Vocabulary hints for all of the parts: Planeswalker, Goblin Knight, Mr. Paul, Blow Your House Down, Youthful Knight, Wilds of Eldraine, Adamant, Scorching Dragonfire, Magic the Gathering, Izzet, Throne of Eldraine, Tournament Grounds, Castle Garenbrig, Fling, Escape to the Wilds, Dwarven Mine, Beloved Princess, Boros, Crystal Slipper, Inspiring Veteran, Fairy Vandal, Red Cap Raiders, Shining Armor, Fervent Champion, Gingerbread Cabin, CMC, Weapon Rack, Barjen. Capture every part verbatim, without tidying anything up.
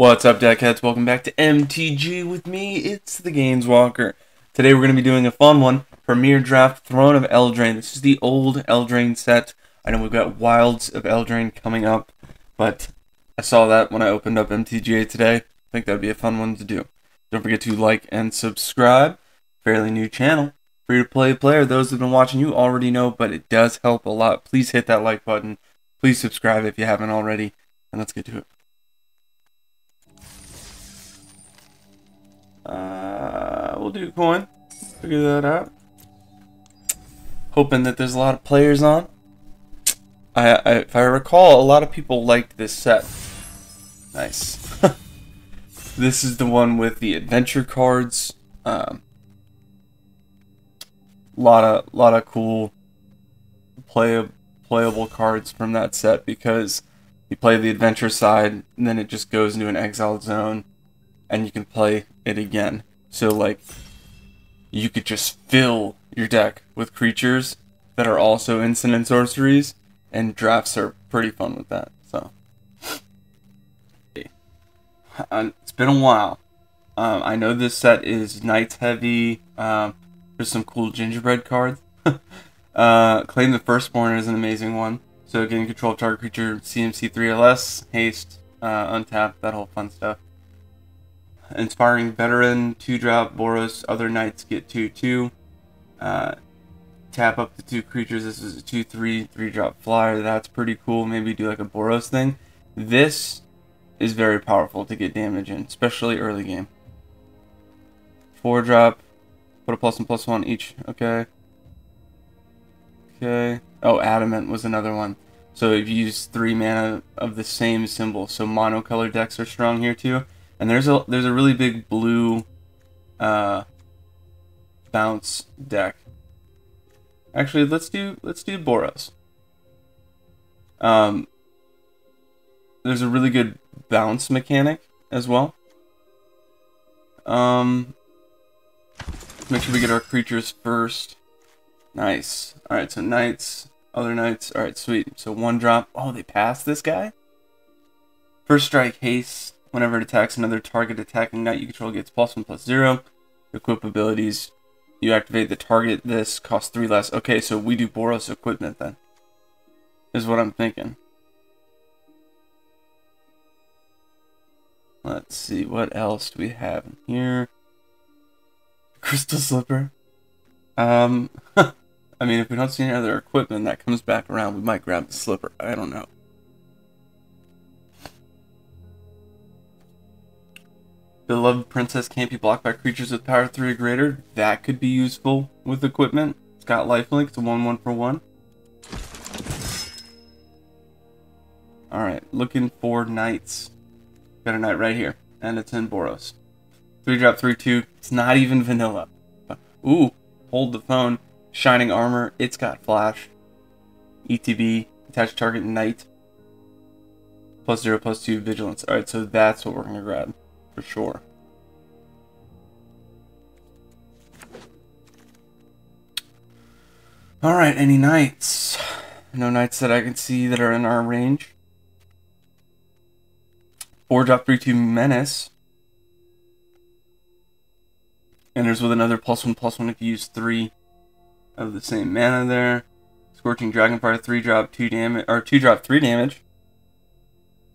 What's up, deckheads? Welcome back to M T G with me. It's the Gainswalker. Today we're going to be doing a fun one, Premier Draft, Throne of Eldraine. This is the old Eldraine set. I know we've got Wilds of Eldraine coming up, but I saw that when I opened up M T G A today. I think that would be a fun one to do. Don't forget to like and subscribe. Fairly new channel. Free to play player. Those who have been watching, you already know, but it does help a lot. Please hit that like button. Please subscribe if you haven't already, and let's get to it. Uh, we'll do coin. Figure that out. Hoping that there's a lot of players on. I, I if I recall, a lot of people liked this set. Nice. This is the one with the adventure cards. Um, lot of lot of cool play playable cards from that set, because you play the adventure side, and then it just goes into an exiled zone, and you can play it again. So like, you could just fill your deck with creatures that are also instant and sorceries, and drafts are pretty fun with that. So it's been a while. Um, I know this set is Knights heavy. Um, there's some cool Gingerbread cards. uh, Claim the Firstborn is an amazing one. So getting control of target creature, C M C three or less, haste, uh, untap, that whole fun stuff. Inspiring Veteran, two drop, Boros, other knights get two two. Uh, tap up to two creatures. This is a two three, three drop flyer. That's pretty cool. Maybe do like a Boros thing. This is very powerful to get damage in, especially early game. four drop, put a plus and plus one each. Okay. Okay. Oh, Adamant was another one. So if you use three mana of the same symbol. So monocolor decks are strong here too. And there's a there's a really big blue uh, bounce deck. Actually, let's do let's do Boros. Um, there's a really good bounce mechanic as well. Um, let's make sure we get our creatures first. Nice. All right, so knights, other knights. All right, sweet. So one drop. Oh, they passed this guy. First strike, haste. Whenever it attacks another target attacking knight you control, gets plus one plus zero. Equip abilities. You activate the target. This costs three less. Okay, so we do Boros equipment then. Is what I'm thinking. Let's see, what else do we have in here? Crystal Slipper. Um, I mean, if we don't see any other equipment that comes back around, we might grab the Slipper. I don't know. Beloved Princess can't be blocked by creatures with power three or greater. That could be useful with equipment. It's got lifelink. It's a one one for one. Alright, looking for knights. Got a knight right here. And it's in Boros. three drop, three two. It's not even vanilla. But, ooh, hold the phone. Shining Armor. It's got flash. E T B. Attach target knight. Plus zero, plus two, vigilance. Alright, so that's what we're going to grab. For sure. Alright, any knights? No knights that I can see that are in our range. four drop, three two menace. Enters with another plus one plus one if you use three of the same mana there. Scorching Dragonfire, three drop, two damage or two drop, three damage.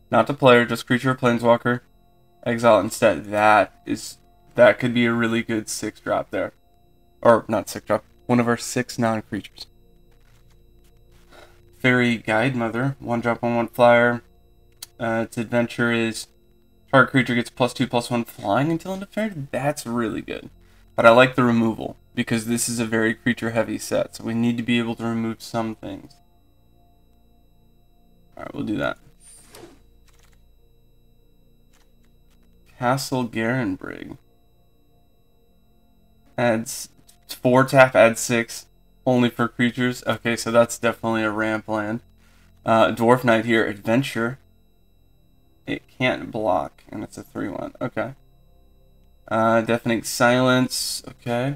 Not to player, just creature or planeswalker. Exile instead. That is, that could be a really good six drop there, or not six drop. One of our six non-creatures. Fairy Guide Mother, one drop on one flyer. Uh, its adventure is target creature gets plus two plus one flying until end of turn. That's really good, but I like the removal because this is a very creature heavy set, so we need to be able to remove some things. All right, we'll do that. Castle Garenbrig. Adds four tap, adds six, only for creatures. Okay, so that's definitely a ramp land. Uh, Dwarf Knight here, adventure. It can't block, and it's a three one. Okay. Uh, Deafening Silence. Okay.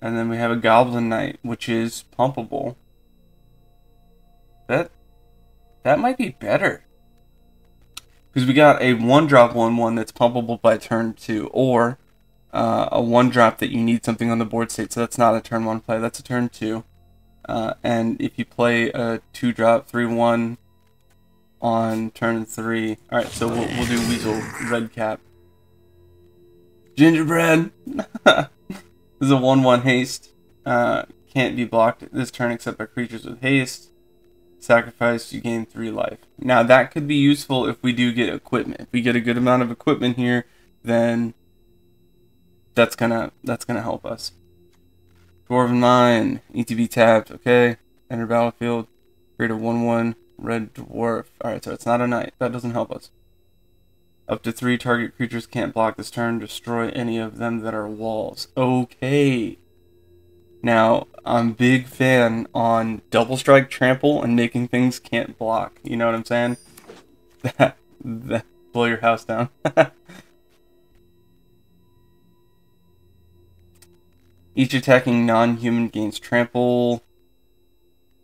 And then we have a Goblin Knight, which is pumpable. That, that might be better. Because we got a one-drop one one that's pumpable by turn two, or uh, a one-drop that you need something on the board state, so that's not a turn one play, that's a turn two. Uh, and if you play a two-drop three one on turn three... Alright, so we'll, we'll do Weaselback Redcap. Gingerbread! This is a one one haste. Uh, can't be blocked this turn except by creatures with haste. Sacrifice, you gain three life. Now that could be useful if we do get equipment. If we get a good amount of equipment here, then that's gonna that's gonna help us. Dwarven Mine, E T B tapped. Okay, enter battlefield. Create a one one red dwarf. All right, so it's not a knight. That doesn't help us. Up to three target creatures can't block this turn. Destroy any of them that are walls. Okay. Now, I'm a big fan on double strike trample and making things can't block. You know what I'm saying? That, that, blow your house down. Each attacking non-human gains trample.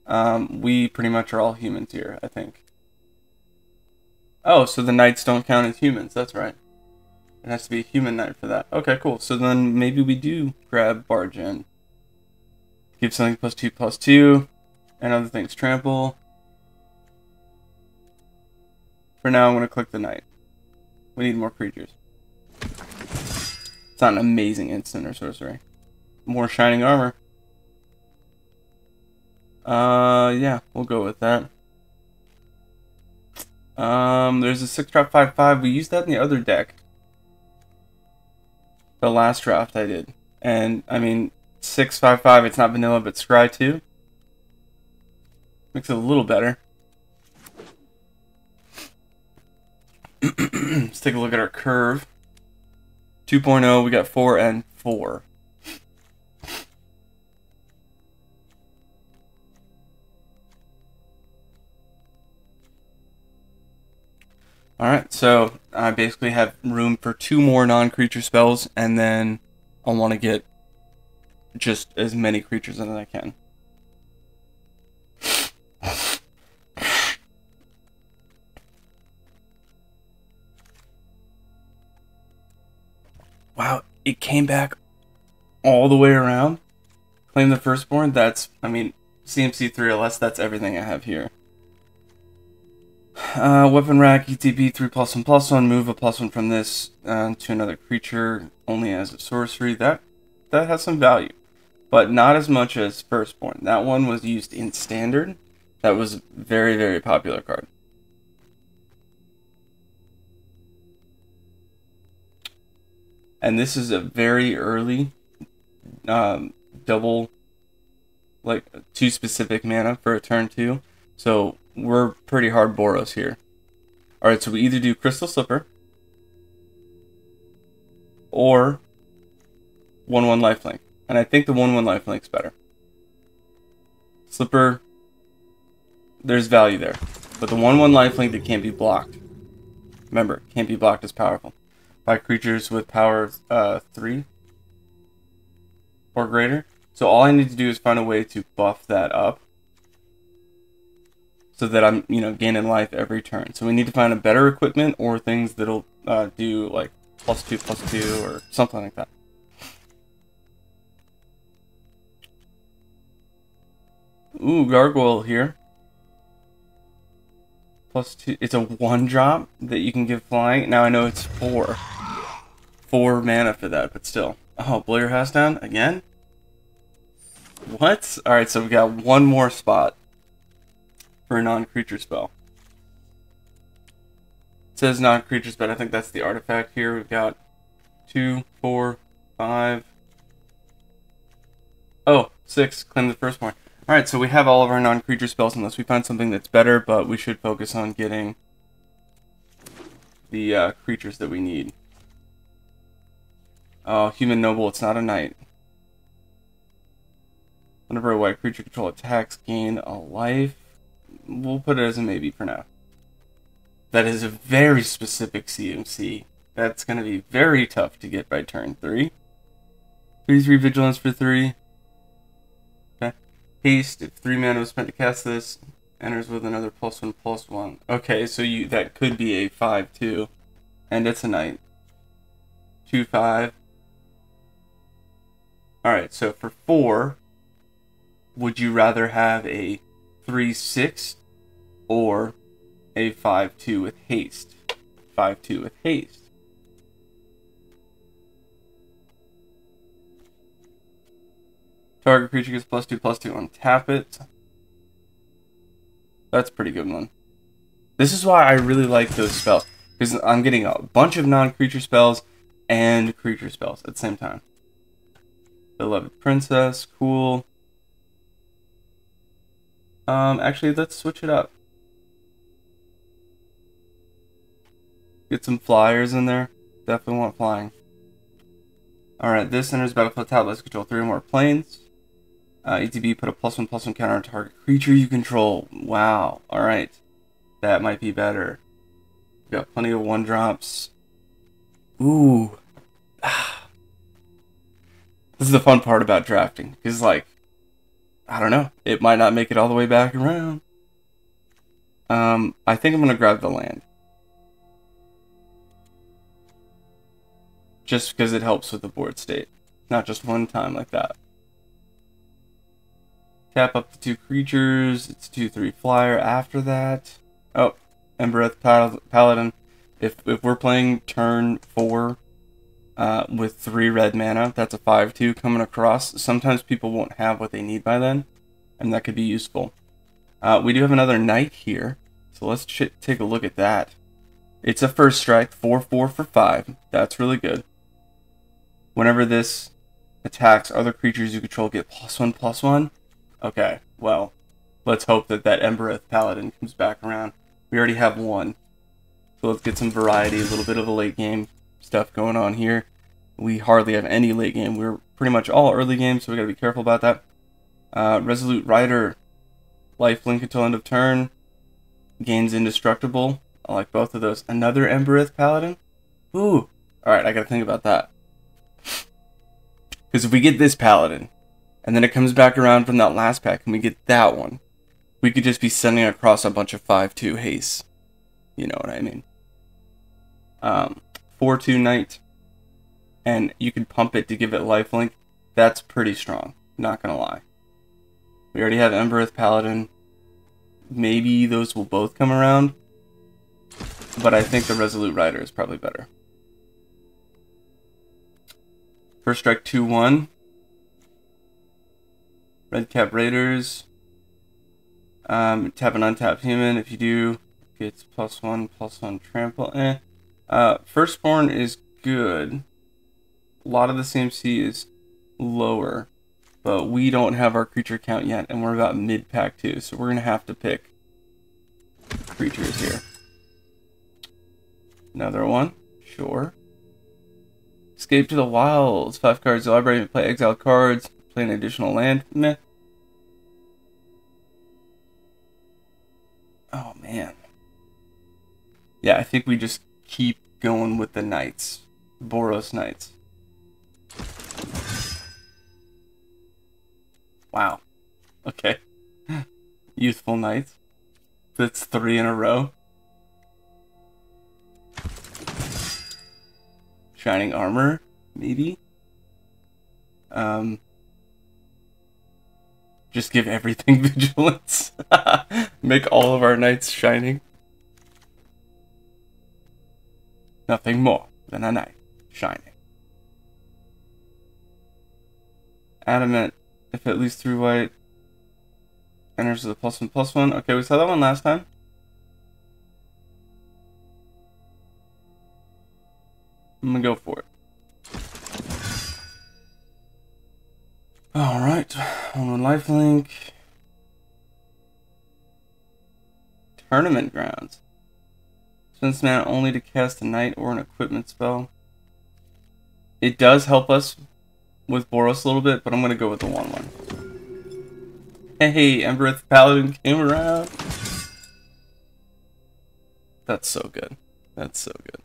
Um, we pretty much are all humans here, I think. Oh, so the knights don't count as humans. That's right. It has to be a human knight for that. Okay, cool. So then maybe we do grab Barjen. Give something plus two, plus two, and other things trample. For now, I'm going to click the knight. We need more creatures. It's not an amazing instant or sorcery. More Shining Armor. Uh, yeah, we'll go with that. Um, there's a six drop five five. We used that in the other deck. The last draft I did. And, I mean... six five five, it's not vanilla, but scry two. Makes it a little better. Let's take a look at our curve. two point oh, we got four and four. Alright, so I basically have room for two more non-creature spells, and then I want to get just as many creatures as I can. Wow, it came back all the way around. Claim the Firstborn, that's, I mean, C M C three or less, that's everything I have here. Uh, Weapon Rack, E T B, three plus one plus one, move a plus one from this uh, to another creature, only as a sorcery. That, that has some value. But not as much as Firstborn. That one was used in Standard. That was a very, very popular card. And this is a very early um, double, like, two specific mana for a turn two. So we're pretty hard Boros here. Alright, so we either do Crystal Slipper or one one Lifelink. And I think the one one lifelink's better. Slipper, there's value there. But the one one lifelink that can't be blocked. Remember, can't be blocked is powerful. By creatures with power uh, three or greater. So all I need to do is find a way to buff that up. So that I'm, you know, gaining life every turn. So we need to find a better equipment or things that'll uh, do like plus two, plus two or something like that. Ooh, Gargoyle here. Plus two. It's a one drop that you can give flying. Now I know it's four. Four mana for that, but still. Oh, blow your house down again? What? Alright, so we got one more spot for a non-creature spell. It says non-creatures, but I think that's the artifact here. We've got two, four, five. Oh, six. Claim the Firstborn. Alright, so we have all of our non-creature spells unless we find something that's better, but we should focus on getting the uh, creatures that we need. Oh, Human Noble, it's not a knight. Whenever a white creature control attacks, gain a life. We'll put it as a maybe for now. That is a very specific C M C. That's going to be very tough to get by turn three. three three Vigilance for three. Haste, if three mana was spent to cast this, enters with another plus one plus one. Okay, so you that could be a five too, and it's a knight. Two five. All right, so for four, would you rather have a three six or a five two with haste? Five two with haste. Target creature gets plus two plus two on tap it. That's a pretty good one. This is why I really like those spells, because I'm getting a bunch of non-creature spells and creature spells at the same time. Beloved Princess, cool. Um, actually, let's switch it up. Get some flyers in there. Definitely want flying. Alright, this enters battlefield tap. Let's control three or more planes. Uh, E T B, put a plus one plus one counter on target creature you control. Wow. Alright. That might be better. We've got plenty of one drops. Ooh. Ah. This is the fun part about drafting. Because, like, I don't know. It might not make it all the way back around. Um, I think I'm going to grab the land. Just because it helps with the board state. Not just one time like that. Tap up the two creatures. It's two three flyer after that. Oh, Embereth Paladin. If, if we're playing turn four uh, with three red mana, that's a five two coming across. Sometimes people won't have what they need by then, and that could be useful. Uh, we do have another knight here, so let's ch take a look at that. It's a first strike, four four for five. That's really good. Whenever this attacks, other creatures you control get plus one, plus one. Okay, well, let's hope that that Embereth Paladin comes back around. We already have one. So let's get some variety, a little bit of the late game stuff going on here. We hardly have any late game. We're pretty much all early game, so we gotta be careful about that. Uh, Resolute Rider, lifelink until end of turn, gains indestructible. I like both of those. Another Embereth Paladin? Ooh! Alright, I gotta think about that. Because if we get this Paladin, and then it comes back around from that last pack, and we get that one, we could just be sending across a bunch of five two haste. You know what I mean. Um, four two Knight. And you can pump it to give it lifelink. That's pretty strong. Not gonna lie. We already have Embereth Paladin. Maybe those will both come around. But I think the Resolute Rider is probably better. First strike two one. Red Cap Raiders, um, tap an untapped human. If you do, gets plus one, plus one trample. Eh. Uh, Firstborn is good. A lot of the C M C is lower, but we don't have our creature count yet, and we're about mid-pack too, so we're gonna have to pick creatures here. Another one, sure. Escape to the Wilds. Five cards to the library, play exile cards. An additional land. Meh. Oh man. Yeah, I think we just keep going with the knights. Boros knights. Wow. Okay. Youthful knights. That's three in a row. Shining Armor, maybe? Um... Just give everything vigilance. Make all of our knights shining. Nothing more than a knight shining. Adamant, if at least three white enters with a plus one plus one. Okay, we saw that one last time. I'm gonna go for it. Alright, one lifelink. Tournament Grounds. Spend this mana only to cast a knight or an equipment spell. It does help us with Boros a little bit, but I'm going to go with the one one. Hey, Embereth Paladin came around. That's so good. That's so good.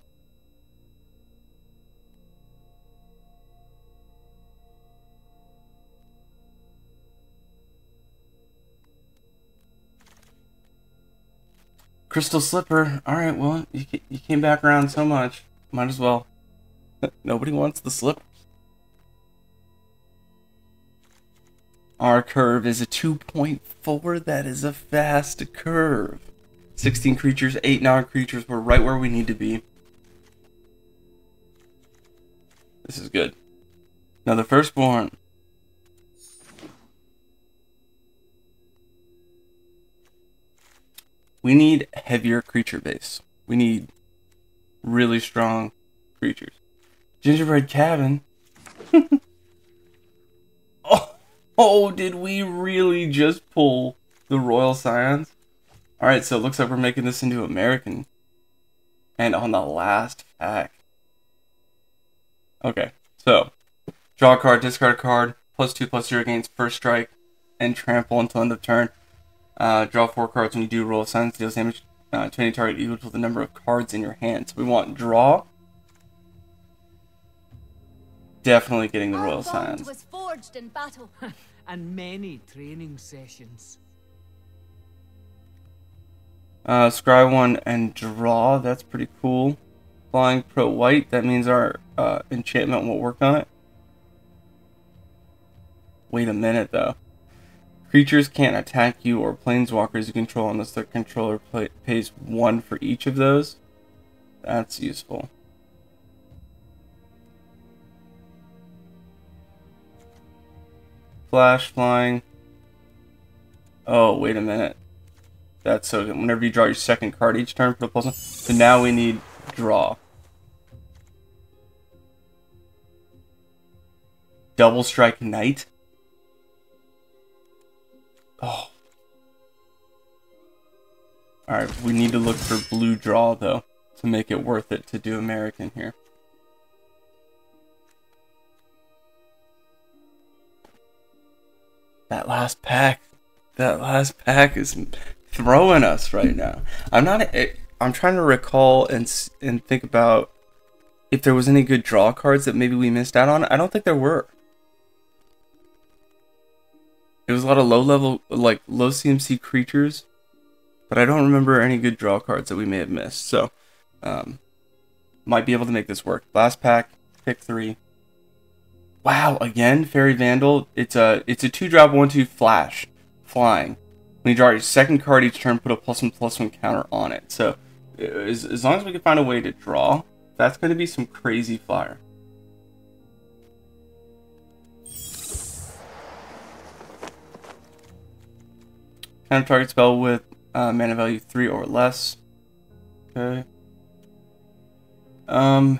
Crystal Slipper. Alright, well, you, you came back around so much. Might as well. Nobody wants the slip. Our curve is a two point four. That is a fast curve. sixteen creatures, eight non-creatures. We're right where we need to be. This is good. Now the Firstborn. We need heavier creature base. We need really strong creatures. Gingerbread Cabin. oh, oh, did we really just pull the Royal Scions? Alright, so it looks like we're making this into American. And on the last pack. Okay, so draw a card, discard a card, plus two, plus zero gains first strike, and trample until end of turn. Uh, draw four cards when you do. Roll a Scions, deals damage uh, to any target equal to the number of cards in your hand. So we want draw. Definitely getting the Royal Scions. Was forged in battle, and many training sessions. Uh, scry one and draw. That's pretty cool. Flying pro white. That means our uh, enchantment won't work on it. Wait a minute though. Creatures can't attack you or planeswalkers you control unless their controller play pays one for each of those. That's useful. Flash, flying. Oh, wait a minute. That's so good. Whenever you draw your second card each turn, put a plus one. So now we need draw. Double Strike Knight. Oh. Alright, we need to look for blue draw, though, to make it worth it to do American here. That last pack, that last pack is throwing us right now. I'm not, I'm trying to recall and, and think about if there was any good draw cards that maybe we missed out on. I don't think there were. It was a lot of low-level, like, low C M C creatures, but I don't remember any good draw cards that we may have missed, so, um, might be able to make this work. Last pack, pick three. Wow, again, Fairy Vandal. It's a, it's a two-drop, one-two flash, flying. When you draw your second card each turn, put a plus one, plus one counter on it. So, as, as long as we can find a way to draw, that's going to be some crazy fire. Counter target spell with uh, mana value three or less. Okay. Um.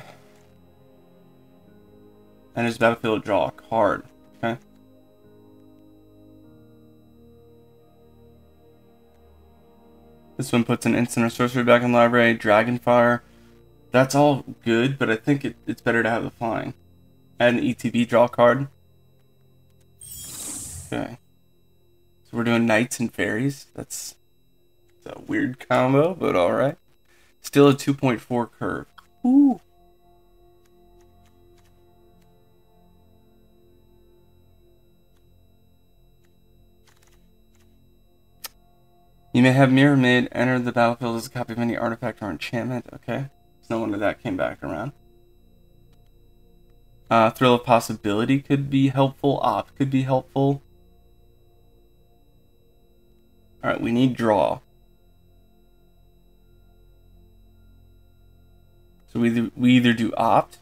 And his battlefield, draw a card. Okay. This one puts an instant or sorcery back in library. Dragonfire. That's all good, but I think it, it's better to have the flying. Add an E T B, draw card. Okay. We're doing knights and fairies. That's, that's a weird combo, but alright. Still a two point four curve. Ooh. You may have Mirror Maid enter the battlefield as a copy of any artifact or enchantment. Okay. It's no wonder that came back around. Uh, Thrill of Possibility could be helpful. Op could be helpful. Alright, we need draw. So we either, we either do opt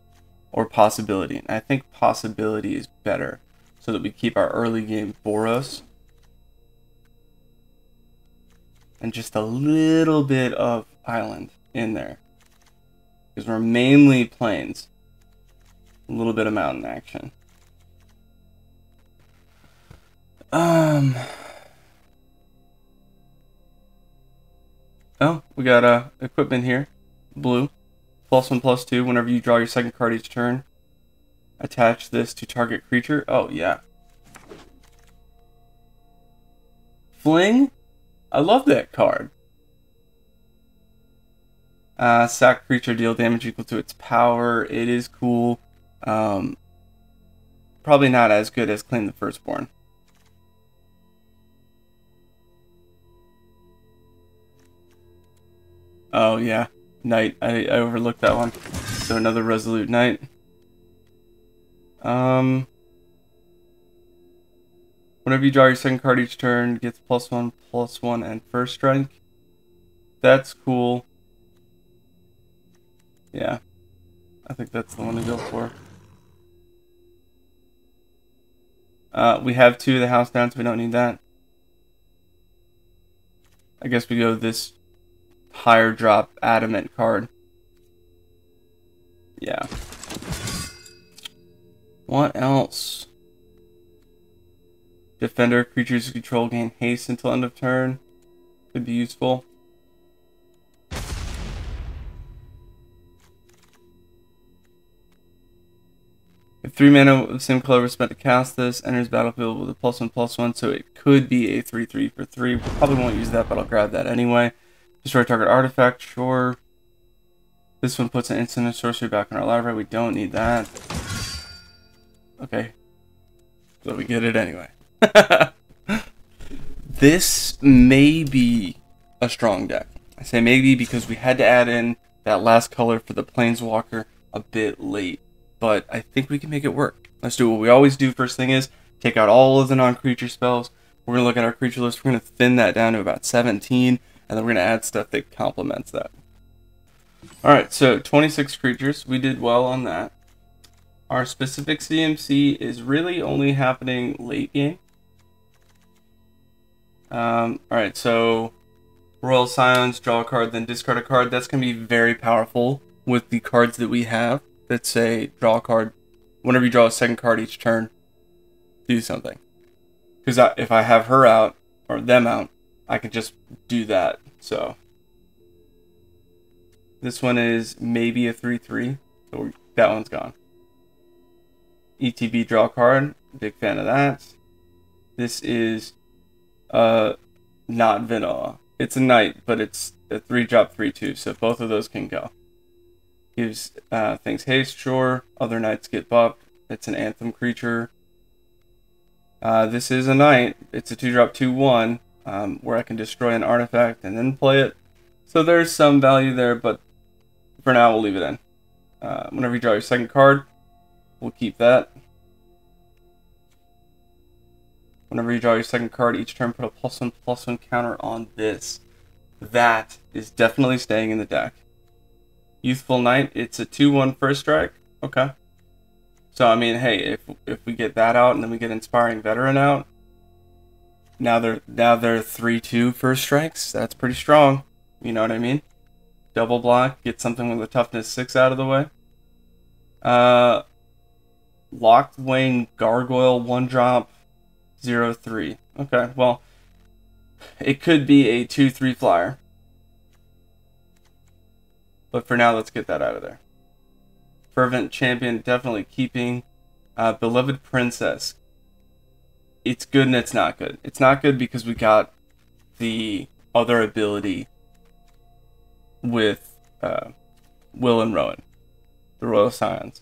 or possibility. And I think possibility is better so that we keep our early game Boros. And just a little bit of island in there. Because we're mainly plains. A little bit of mountain action. Um... Oh, we got uh, equipment here, blue, plus one, plus two, whenever you draw your second card each turn, attach this to target creature. Oh, yeah. Fling? I love that card. Uh, sack creature, deal damage equal to its power. It is cool. Um, probably not as good as Claim the Firstborn. Oh yeah, Knight. I, I overlooked that one. So another Resolute Knight. Um, whenever you draw your second card each turn, gets plus one, plus one, and first strike. That's cool. Yeah, I think that's the one to go for. Uh, we have two of the house down, so we don't need that. I guess we go this higher drop Adamant card. Yeah. What else? Defender, creatures you control gain haste until end of turn. Could be useful. If three mana of the same color was spent to cast this, enters battlefield with a plus one plus one, so it could be a three three for three. We probably won't use that, but I'll grab that anyway. Destroy target artifact, sure. This one puts an instant and sorcery back in our library. We don't need that. Okay. So we get it anyway. This may be a strong deck. I say maybe because we had to add in that last color for the Planeswalker a bit late. But I think we can make it work. Let's do what we always do. First thing is, take out all of the non-creature spells. We're going to look at our creature list. We're going to thin that down to about seventeen. And then we're going to add stuff that complements that. Alright, so twenty-six creatures. We did well on that. Our specific C M C is really only happening late game. Um, Alright, so Royal Scions, draw a card, then discard a card. That's going to be very powerful with the cards that we have. Let's say draw a card. Whenever you draw a second card each turn, do something. Because if I have her out, or them out, I can just do that. So this one is maybe a three three. So that one's gone. E T B, draw a card. Big fan of that. This is uh, not vanilla. It's a knight, but it's a three drop three two. So both of those can go. Gives uh, things haste, sure. Other knights get buffed. It's an anthem creature. Uh, this is a knight. It's a two drop two one um, where I can destroy an artifact and then play it. So there's some value there, but for now we'll leave it in. Uh, whenever you draw your second card, we'll keep that. Whenever you draw your second card each turn, put a plus one plus one counter on this. That is definitely staying in the deck. Youthful Knight, it's a two one first strike. Okay. So, I mean, hey, if if we get that out and then we get Inspiring Veteran out, now they're, now they're three two first strikes. That's pretty strong. You know what I mean? Double block, get something with a toughness six out of the way. Uh, Locked Wing Gargoyle, one drop, zero three. Okay, well, it could be a two three flyer. But for now, let's get that out of there. Fervent Champion, definitely keeping. Uh, Beloved Princess. It's good and it's not good. It's not good because we got the other ability with uh, Will and Rowan, the Royal Scions.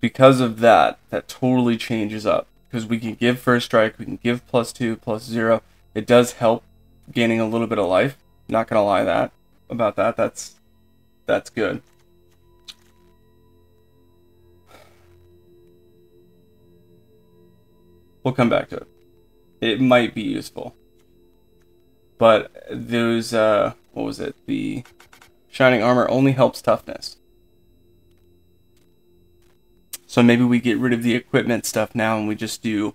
Because of that, that totally changes up. Because we can give first strike, we can give plus two, plus zero. It does help gaining a little bit of life. Not going to lie that. About that, that's that's good. We'll come back to it. It might be useful, but those uh, what was it? The Shining Armor only helps toughness, so maybe we get rid of the equipment stuff now and we just do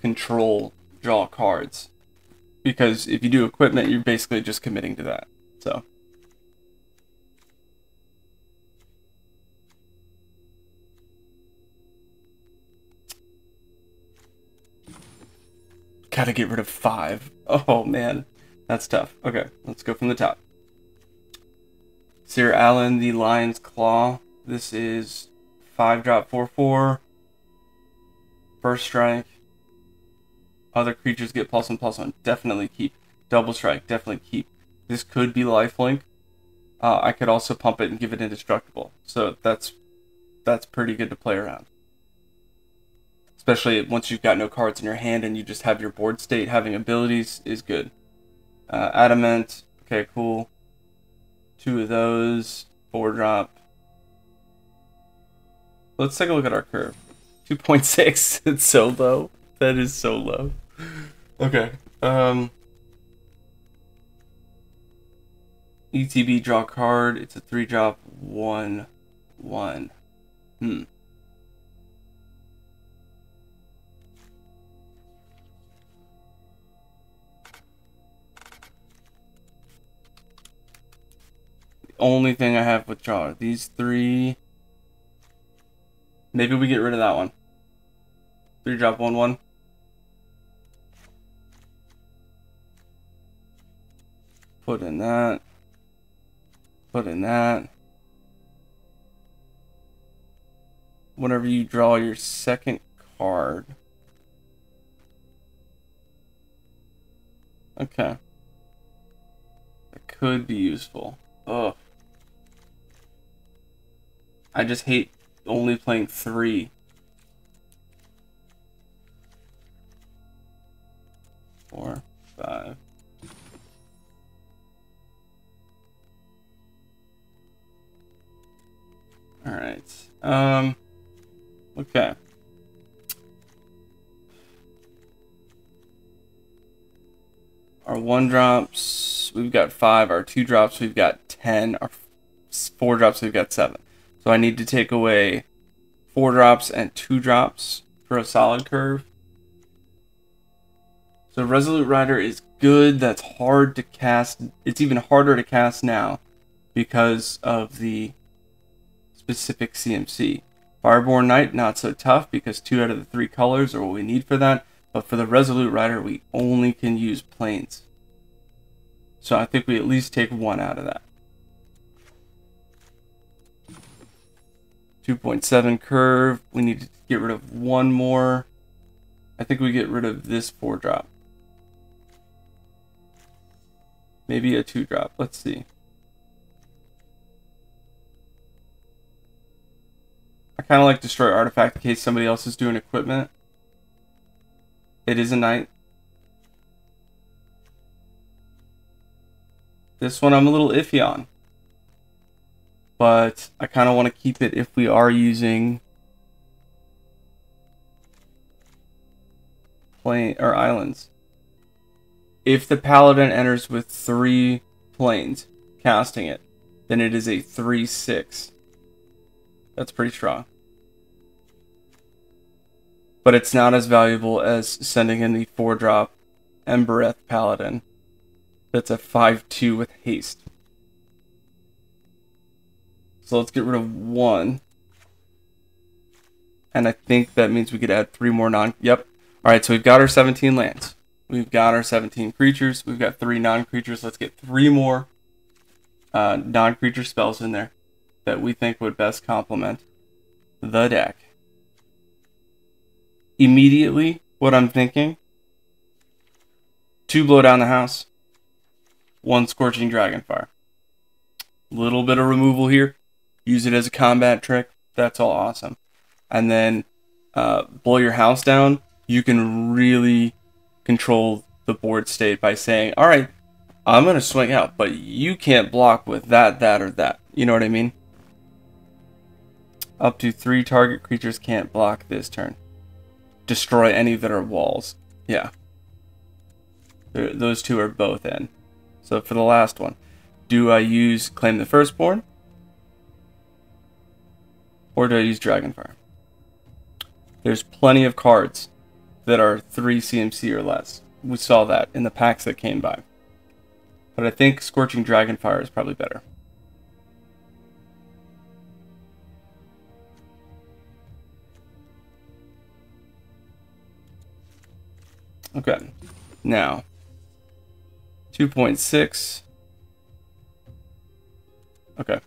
control, draw cards, because if you do equipment, you're basically just committing to that. So. Gotta get rid of five. Oh man, that's tough. Okay, let's go from the top. Sir Alan, the Lion's Claw. This is five drop four four. First strike. Other creatures get plus one plus one. Definitely keep. Double strike. Definitely keep. This could be lifelink. Uh, I could also pump it and give it indestructible. So that's that's pretty good to play around. Especially once you've got no cards in your hand and you just have your board state, having abilities is good. Uh, Adamant, okay, cool. two of those, four drop. Let's take a look at our curve. two point six, it's so low. That is so low. Okay. Um, E T B, draw card. It's a three drop, one, one. Hmm. The only thing I have with draw are these three. Maybe we get rid of that one. Three drop, one, one. Put in that. Put in that. Whenever you draw your second card. Okay. That could be useful. Ugh. I just hate only playing three. Four, five. All right. Um. Okay. Our one drops, we've got five. Our two drops, we've got ten. Our four drops, we've got seven. So I need to take away four drops and two drops for a solid curve. So Resolute Rider is good. That's hard to cast. It's even harder to cast now because of the specific C M C. Fireborn Knight, not so tough because two out of the three colors are what we need for that. But for the Resolute Rider, we only can use planes. So I think we at least take one out of that. two point seven curve. We need to get rid of one more. I think we get rid of this four drop. Maybe a two drop. Let's see. I kind of like destroy artifact in case somebody else is doing equipment. It is a knight. This one I'm a little iffy on. But I kind of want to keep it if we are using plane or islands. If the Paladin enters with three planes casting it, then it is a three six. That's pretty strong. But it's not as valuable as sending in the four drop Embereth Paladin. That's a five two with haste. So let's get rid of one. And I think that means we could add three more non... Yep. Alright, so we've got our seventeen lands. We've got our seventeen creatures. We've got three non-creatures. Let's get three more uh, non-creature spells in there that we think would best complement the deck. Immediately, what I'm thinking, two blow down the house, one Scorching Dragonfire. Little bit of removal here. Use it as a combat trick. That's all awesome. And then uh, blow your house down. You can really control the board state by saying, all right, I'm going to swing out, but you can't block with that, that, or that. You know what I mean? Up to three target creatures can't block this turn. Destroy any that are walls. Yeah. They're, those two are both in. So for the last one, do I use Claim the Firstborn? Or do I use Dragonfire? There's plenty of cards that are three C M C or less. We saw that in the packs that came by. But I think Scorching Dragonfire is probably better. Okay. Now, two point six. Okay.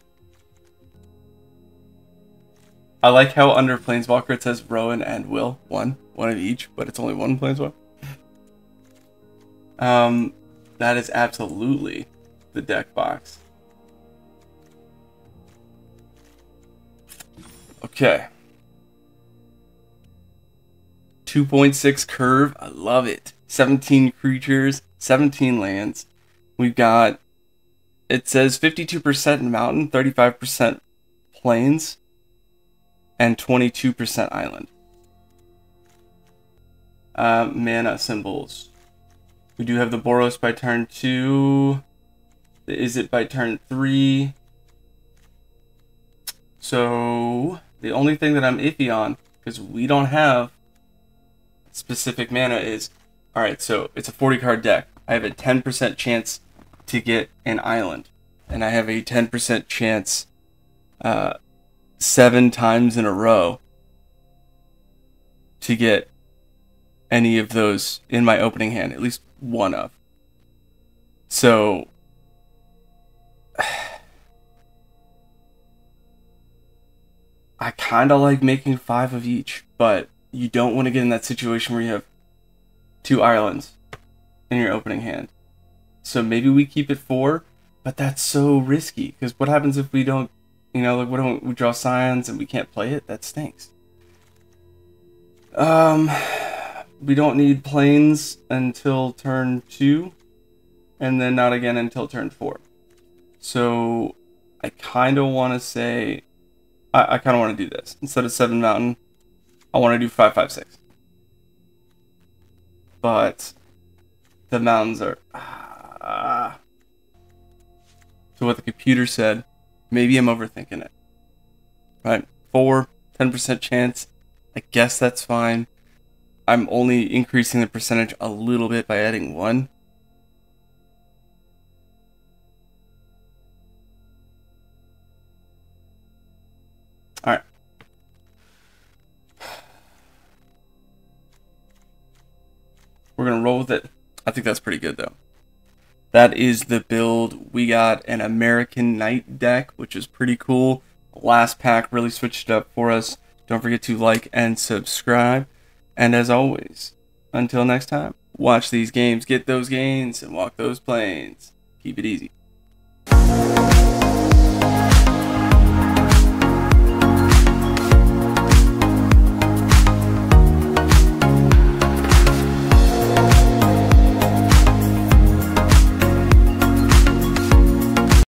I like how under Planeswalker it says Rowan and Will. One. One of each, but it's only one Planeswalker. um, that is absolutely the deck box. Okay. two point six curve. I love it. seventeen creatures. seventeen lands. We've got it says fifty-two percent mountain, thirty-five percent plains, and twenty-two percent island. Uh, mana symbols. We do have the Boros by turn two. The Izzet by turn three. So the only thing that I'm iffy on, because we don't have specific mana, is, all right, so it's a forty card deck. I have a ten percent chance to get an island, and I have a ten percent chance uh, seven times in a row to get any of those in my opening hand, at least one of. So I kind of like making five of each, but you don't want to get in that situation where you have two islands in your opening hand. So maybe we keep it four, but that's so risky, because what happens if we don't, you know, like, what don't we draw Scions and we can't play it? That stinks. Um, we don't need planes until turn two, and then not again until turn four. So I kind of want to say, I, I kind of want to do this. Instead of seven mountain, I want to do five, five, six. But the mountains are, ah. So what the computer said, maybe I'm overthinking it. Right, four, ten percent chance. I guess that's fine. I'm only increasing the percentage a little bit by adding one. All right. We're going to roll with it. I think that's pretty good, though. That is the build. We got an American Knight deck, which is pretty cool. Last pack really switched it up for us. Don't forget to like and subscribe. And as always, until next time, watch these games, get those gains, and walk those plains. Keep it easy.